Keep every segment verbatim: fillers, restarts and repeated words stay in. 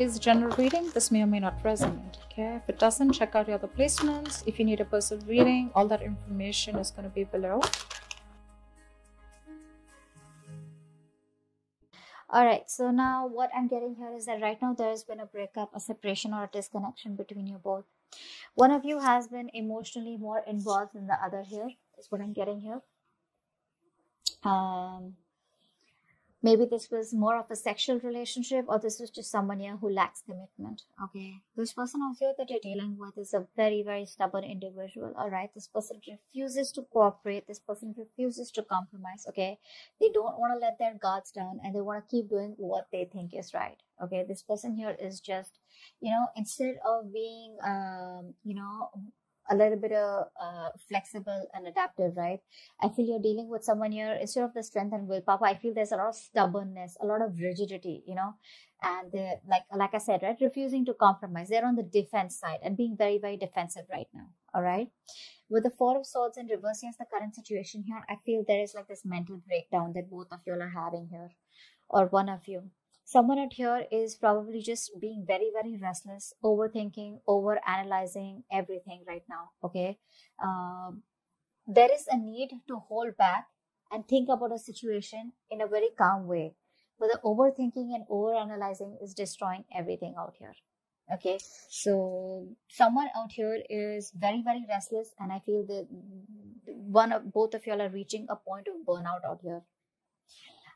it is general reading, this may or may not resonate. Okay, if it doesn't, check out your other placements. If you need a personal reading, all that information is going to be below. All right, so now what I'm getting here is that right now there has been a breakup, a separation, or a disconnection between you both. One of you has been emotionally more involved than the other here, is what I'm getting here. Um, maybe this was more of a sexual relationship, or this was just someone here who lacks commitment. Okay, this person of you that you're dealing with is a very, very stubborn individual. All right, this person refuses to cooperate. This person refuses to compromise. Okay, they don't want to let their guards down, and they want to keep doing what they think is right. Okay, this person here is just, you know, instead of being, um, you know, a little bit of uh, flexible and adaptive, right? I feel you're dealing with someone here, instead of the strength and willpower, I feel there's a lot of stubbornness, a lot of rigidity, you know, and the, like like I said, right, refusing to compromise. They're on the defense side and being very, very defensive right now, all right? With the Four of Swords in reverse, yes, the current situation here, I feel there is like this mental breakdown that both of you all are having here, or one of you. Someone out here is probably just being very, very restless, overthinking, over-analyzing everything right now, okay? Um, there is a need to hold back and think about a situation in a very calm way. But the overthinking and over-analyzing is destroying everything out here, okay? So someone out here is very, very restless, and I feel that one of, both of y'all are reaching a point of burnout out here.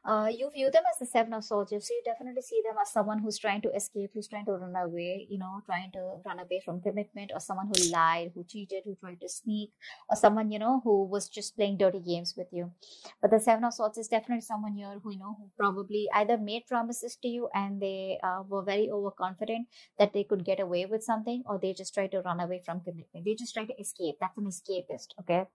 Uh, you view them as the Seven of Swords, so you definitely see them as someone who's trying to escape, who's trying to run away, you know, trying to run away from commitment, or someone who lied, who cheated, who tried to sneak, or someone, you know, who was just playing dirty games with you. But the Seven of Swords is definitely someone here who, you know, who probably either made promises to you and they uh, were very overconfident that they could get away with something, or they just tried to run away from commitment. They just tried to escape. That's an escapist, okay?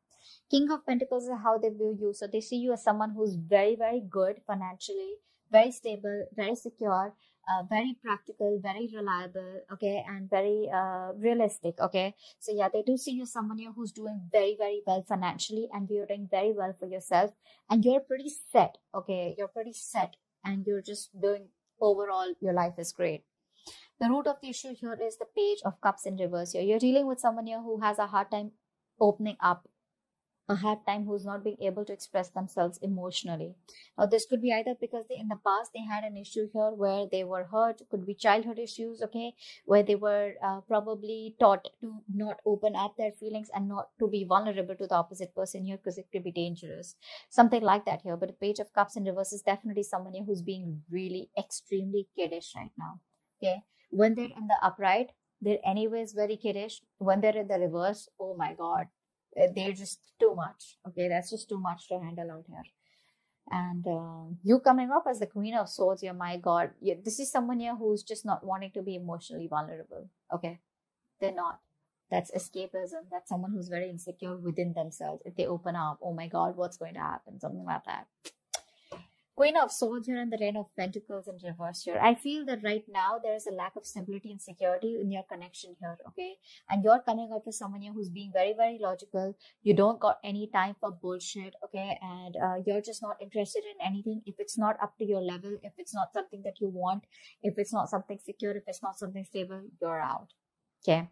King of Pentacles is how they view you. So they see you as someone who's very, very good financially, very stable, very secure, uh, very practical, very reliable, okay, and very uh, realistic, okay. So yeah, they do see you as someone here who's doing very, very well financially, and you're doing very well for yourself, and you're pretty set, okay. You're pretty set, and you're just doing overall, your life is great. The root of the issue here is the Page of Cups in reverse here. You're dealing with someone here who has a hard time opening up, a hard time who's not being able to express themselves emotionally. Now, this could be either because they, in the past they had an issue here where they were hurt, could be childhood issues, okay, where they were uh, probably taught to not open up their feelings and not to be vulnerable to the opposite person here because it could be dangerous. Something like that here. But the Page of Cups in reverse is definitely someone here who's being really extremely kiddish right now, okay? When they're in the upright, they're anyways very kiddish. When they're in the reverse, oh my God, they're just too much, okay? That's just too much to handle out here. And uh, you coming up as the Queen of Swords, you're, my God, you're, this is someone here who's just not wanting to be emotionally vulnerable, okay? They're not. That's escapism. That's someone who's very insecure within themselves. If they open up, oh my God, what's going to happen? Something like that. Queen of Swords here and the Ten of Pentacles in reverse here. I feel that right now there is a lack of stability and security in your connection here, okay? And you're coming up with someone here who's being very, very logical. You don't got any time for bullshit, okay? And uh, you're just not interested in anything. If it's not up to your level, if it's not something that you want, if it's not something secure, if it's not something stable, you're out, okay?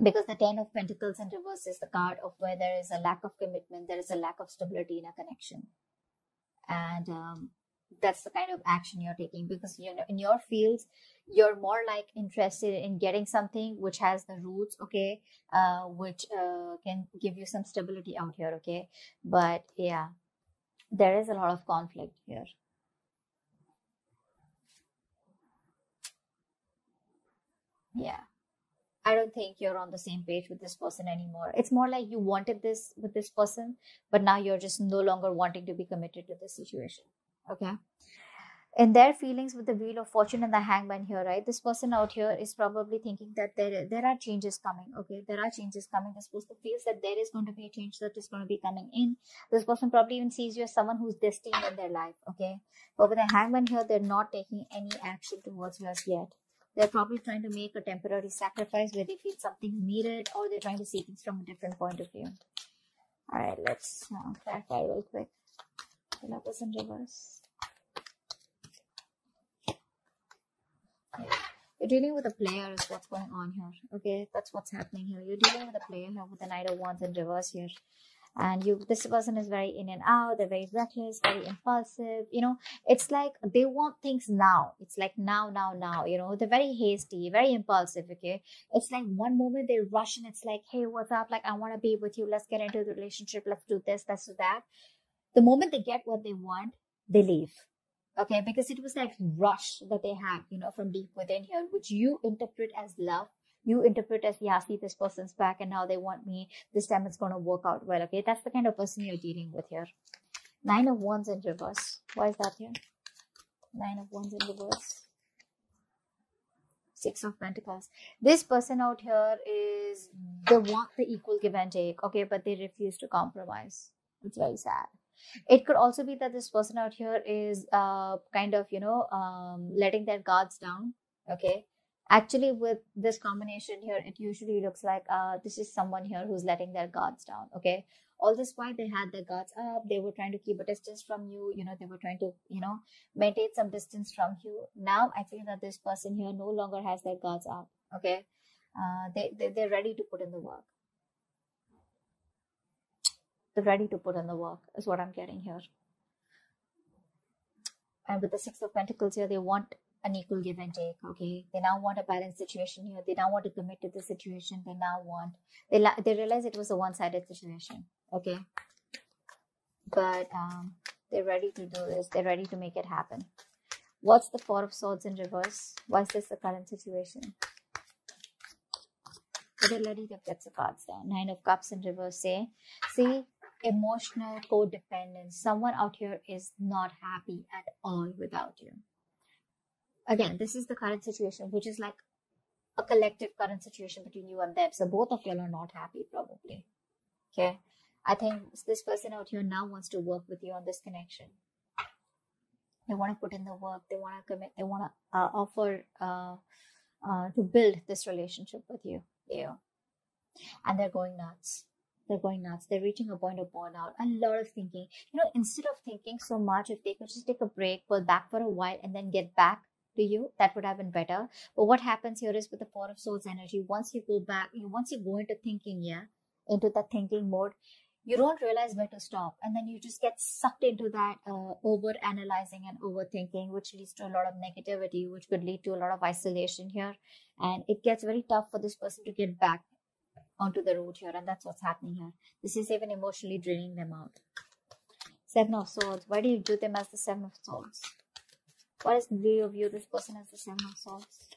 Because the Ten of Pentacles in reverse is the card of where there is a lack of commitment, there is a lack of stability in a connection. And um, that's the kind of action you're taking, because, you know, in your fields, you're more like interested in getting something which has the roots, okay, uh, which uh, can give you some stability out here, okay. But yeah, there is a lot of conflict here. Yeah. I don't think you're on the same page with this person anymore. It's more like you wanted this with this person, but now you're just no longer wanting to be committed to this situation, okay? In their feelings with the Wheel of Fortune and the Hangman here, right? This person out here is probably thinking that there, there are changes coming, okay? There are changes coming. This person feels that there is going to be a change that is going to be coming in. This person probably even sees you as someone who's destined in their life, okay? But with the Hangman here, they're not taking any action towards you as yet. They're probably trying to make a temporary sacrifice where they feel something needed, or they're trying to see things from a different point of view. All right, let's uh, clarify real quick. Pull up this in reverse. You're dealing with a player is what's going on here. Okay, that's what's happening here. You're dealing with a player here with the Knight of Wands in reverse here. And you, this person is very in and out. They're very reckless, very impulsive. You know, it's like they want things now. It's like now, now, now. You know, they're very hasty, very impulsive. Okay, it's like one moment they rush and it's like, hey, what's up? Like, I want to be with you. Let's get into the relationship. Let's do this. Let's do that. The moment they get what they want, they leave. Okay, because it was like rush that they had, you know, from deep within here, which you interpret as love. You interpret as, yeah, see, this person's back and now they want me. This time it's going to work out well, okay? That's the kind of person you're dealing with here. Nine of Wands in reverse. Why is that here? Nine of Wands in reverse. Six of Pentacles. This person out here is, they want the equal give and take, okay? But they refuse to compromise. It's very sad. It could also be that this person out here is uh, kind of, you know, um, letting their guards down, okay? Actually, with this combination here, it usually looks like uh, this is someone here who's letting their guards down, okay? All this while they had their guards up, they were trying to keep a distance from you, you know, they were trying to, you know, maintain some distance from you. Now, I feel that this person here no longer has their guards up, okay? Uh, they, they, they're ready to put in the work. They're ready to put in the work is what I'm getting here. And with the Six of Pentacles here, they want an equal give and take, okay? They now want a balanced situation here. They now want to commit to the situation. They now want, they la they realize it was a one-sided situation, okay? But um, they're ready to do this. They're ready to make it happen. What's the Four of Swords in reverse? Why is this the current situation? But they're letting their sets of cards down. Nine of Cups in reverse, eh? See? Emotional codependence. Someone out here is not happy at all without you. Again, this is the current situation, which is like a collective current situation between you and them. So both of y'all are not happy, probably. Okay. I think this person out here now wants to work with you on this connection. They want to put in the work. They want to commit. They want to uh, offer uh, uh, to build this relationship with you. Yeah. And they're going nuts. They're going nuts. They're reaching a point of burnout. A lot of thinking. You know, instead of thinking so much, if they could just take a break, pull back for a while, and then get back to you, that would have been better. But what happens here is with the Four of Swords energy, once you go back, you once you go into thinking, yeah, into that thinking mode, you don't realize where to stop, and then you just get sucked into that uh, over analyzing and overthinking, which leads to a lot of negativity, which could lead to a lot of isolation here, and it gets very tough for this person to get back onto the road here, and that's what's happening here. This is even emotionally draining them out. Seven of Swords. Why do you do them as the Seven of Swords? What is the view of you? This person has the Seven of Swords.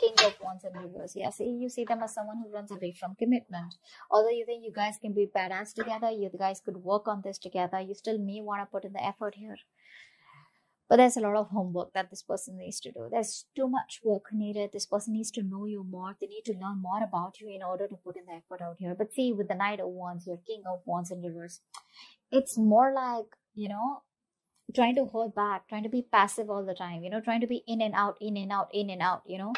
King of Wands and reverse. Yeah, see, you see them as someone who runs away from commitment. Although you think you guys can be badass together, you guys could work on this together, you still may want to put in the effort here. But there's a lot of homework that this person needs to do. There's too much work needed. This person needs to know you more. They need to learn more about you in order to put in the effort out here. But see, with the Knight of Wands, your King of Wands in reverse, it's more like, you know, trying to hold back, trying to be passive all the time, you know, trying to be in and out, in and out, in and out, you know,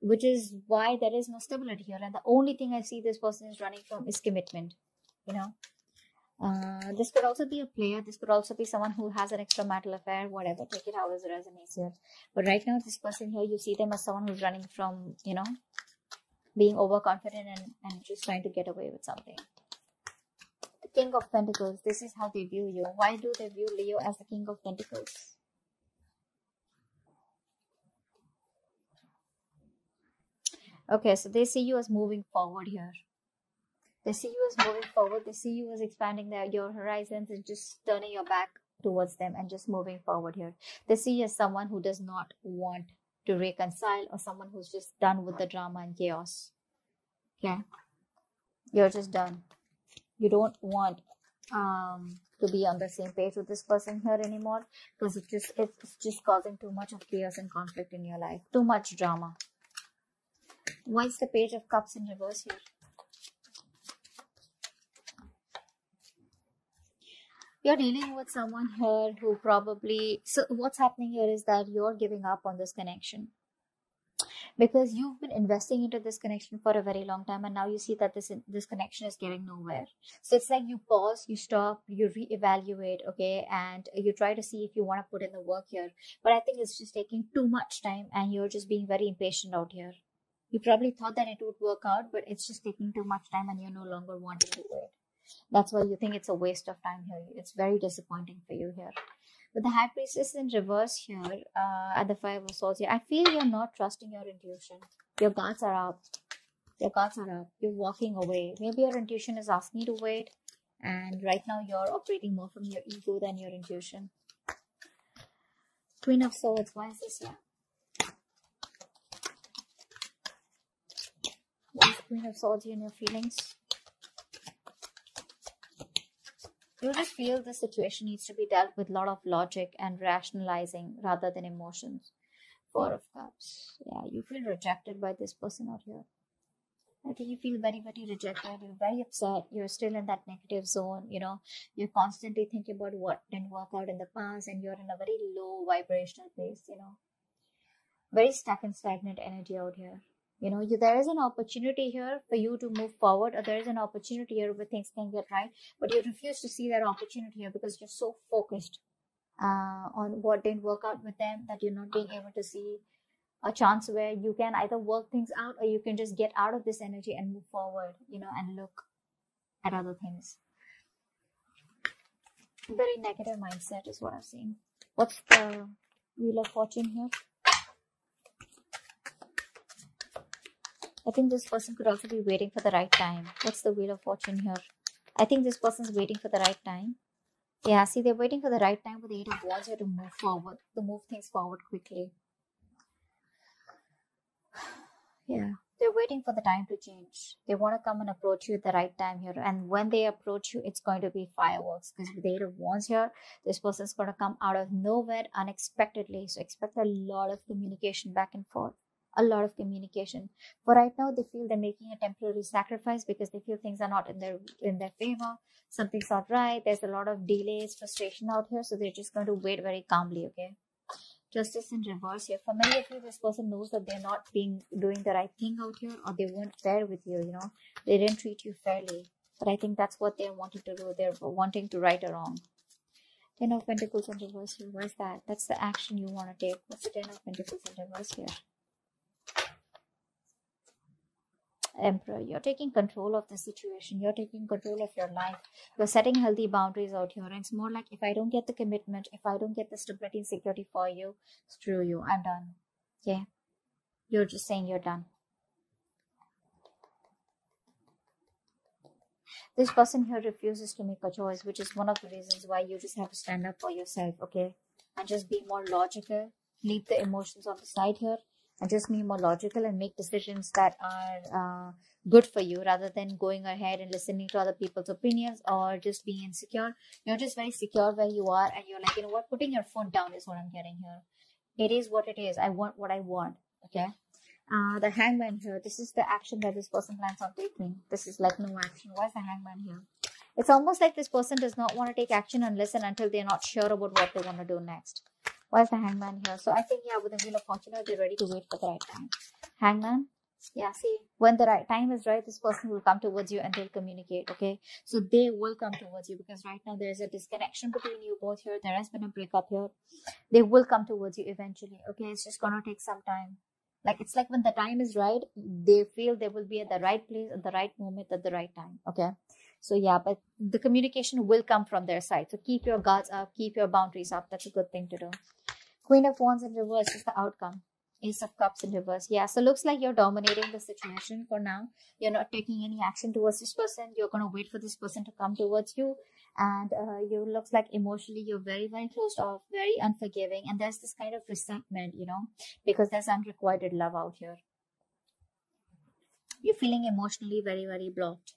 which is why there is no stability here. And the only thing I see this person is running from is commitment, you know. Uh, this could also be a player. This could also be someone who has an extramarital affair, whatever. Take it how it resonates here. But right now, this person here, you see them as someone who's running from, you know, being overconfident and, and just trying to get away with something. King of Pentacles, this is how they view you. Why do they view Leo as the King of Pentacles? Okay, so they see you as moving forward here. They see you as moving forward. They see you as expanding their, your horizons and just turning your back towards them and just moving forward here. They see you as someone who does not want to reconcile or someone who's just done with the drama and chaos. Okay? You're just done. You don't want um, to be on the same page with this person here anymore, because it just it's just causing too much of chaos and conflict in your life. Too much drama. Why is the Page of Cups in reverse here? You're dealing with someone here who probably... So what's happening here is that you're giving up on this connection. because you've been investing into this connection for a very long time, and now you see that this this connection is getting nowhere. So it's like you pause, you stop, you reevaluate, okay, and you try to see if you want to put in the work here. But I think it's just taking too much time, and you're just being very impatient out here. You probably thought that it would work out, but it's just taking too much time, and you're no longer wanting to do it. That's why you think it's a waste of time here. It's very disappointing for you here. But the High Priestess in reverse here, uh, at the Five of Swords here, I feel you're not trusting your intuition. Your guards are up. Your guards are up. You're walking away. Maybe your intuition is asking you to wait, and right now you're operating more from your ego than your intuition. Queen of Swords, why is this here? Why is the Queen of Swords here in your feelings? You just feel the situation needs to be dealt with a lot of logic and rationalizing rather than emotions. Four of Cups. Yeah, you feel rejected by this person out here. I think you feel very, very rejected. You're very upset. You're still in that negative zone. You know, you're constantly thinking about what didn't work out in the past, and you're in a very low vibrational place, you know. Very stuck and stagnant energy out here. You know, you, there is an opportunity here for you to move forward, or there is an opportunity here where things can get right, but you refuse to see that opportunity here because you're so focused uh, on what didn't work out with them that you're not being able to see a chance where you can either work things out, or you can just get out of this energy and move forward, you know, and look at other things. Very negative mindset is what I've seen. What's the Wheel of Fortune here? I think this person could also be waiting for the right time. What's the Wheel of Fortune here? I think this person's waiting for the right time. Yeah, see, they're waiting for the right time with the Eight of Wands here to move forward, to move things forward quickly. Yeah, they're waiting for the time to change. They want to come and approach you at the right time here. And when they approach you, it's going to be fireworks. Because with the Eight of Wands here, this person's going to come out of nowhere unexpectedly. So expect a lot of communication back and forth. A lot of communication. But right now, they feel they're making a temporary sacrifice because they feel things are not in their in their favor. Something's not right. There's a lot of delays, frustration out here. So they're just going to wait very calmly. Okay. Justice in reverse here. For many of you, this person knows that they're not being doing the right thing out here, or they weren't fair with you. You know, they didn't treat you fairly. But I think that's what they're wanting to do. They're wanting to right or wrong. Ten of Pentacles in reverse here. Where's that? That's the action you want to take. What's the Ten of Pentacles in reverse here? Emperor, you're taking control of the situation. You're taking control of your life. You're setting healthy boundaries out here. And it's more like, if I don't get the commitment, if I don't get the stability and security for you, screw you, I'm done. Yeah. You're just saying you're done. This person here refuses to make a choice, which is one of the reasons why you just have to stand up for yourself, okay? And just be more logical. Leave the emotions on the side here. And just be more logical and make decisions that are uh, good for you, rather than going ahead and listening to other people's opinions or just being insecure. You're just very secure where you are, and you're like, you know what, putting your foot down is what I'm getting here. It is what it is. I want what I want. Okay. Uh, the Hangman here. This is the action that this person plans on taking. This is like no action. Why is the Hangman here? It's almost like this person does not want to take action unless and until they're not sure about what they want to do next. Why is the Hangman here? So I think, yeah, with the Wheel of Fortune, they're ready to wait for the right time. Hangman, yeah, see, when the right time is right, this person will come towards you and they'll communicate, okay? So they will come towards you, because right now there is a disconnection between you both here. There has been a breakup here. They will come towards you eventually, okay? It's just going to take some time. Like, it's like when the time is right, they feel they will be at the right place, at the right moment, at the right time, okay? So yeah, but the communication will come from their side. So keep your guards up, keep your boundaries up. That's a good thing to do. Queen of Wands in reverse is the outcome. Ace of Cups in reverse. Yeah, so looks like you're dominating the situation for now. You're not taking any action towards this person. You're going to wait for this person to come towards you. And uh, you looks like emotionally you're very, very closed off, very unforgiving. And there's this kind of resentment, you know, because there's unrequited love out here. You're feeling emotionally very, very blocked.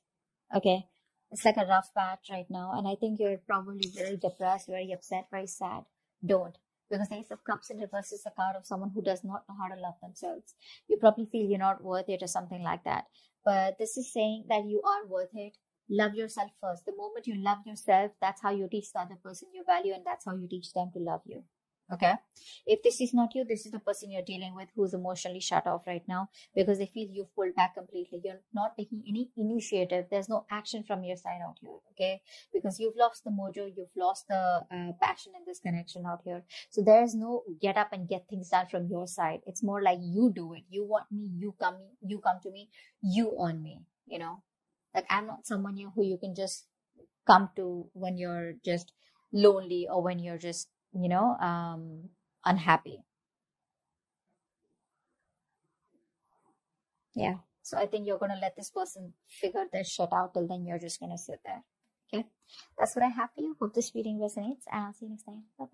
Okay. It's like a rough patch right now. And I think you're probably very depressed, very upset, very sad. Don't. Because the Ace of Cups in reverse is the card of someone who does not know how to love themselves. You probably feel you're not worth it or something like that. But this is saying that you are worth it. Love yourself first. The moment you love yourself, that's how you teach the other person your value, and that's how you teach them to love you. Okay, if this is not you, this is the person you're dealing with who's emotionally shut off right now because they feel you've pulled back completely. You're not taking any initiative. There's no action from your side out here, okay? Because you've lost the mojo, you've lost the uh, passion in this connection out here. So there's no get up and get things done from your side. It's more like you do it. You want me, you come, you come to me, you on me, you know? Like, I'm not someone you, who you can just come to when you're just lonely or when you're just, you know, um, unhappy. Yeah. So I think you're going to let this person figure their shit out. Till then, you're just going to sit there. Okay. That's what I have for you. Hope this reading resonates, and I'll see you next time. Bye-bye.